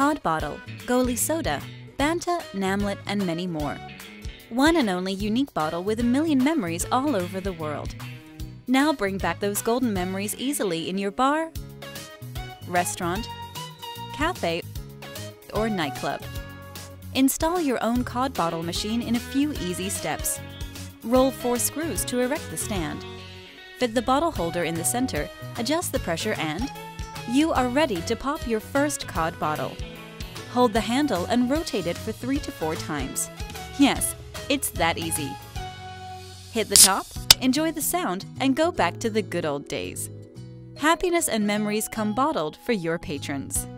Codd Bottle, Goli Soda, Banta, Namlet, and many more. One and only unique bottle with a million memories all over the world. Now bring back those golden memories easily in your bar, restaurant, cafe, or nightclub. Install your own Codd Bottle machine in a few easy steps. Roll 4 screws to erect the stand. Fit the bottle holder in the center, adjust the pressure, and you are ready to pop your first Codd Bottle. Hold the handle and rotate it for 3 to 4 times. Yes, it's that easy. Hit the top, enjoy the sound, and go back to the good old days. Happiness and memories come bottled for your patrons.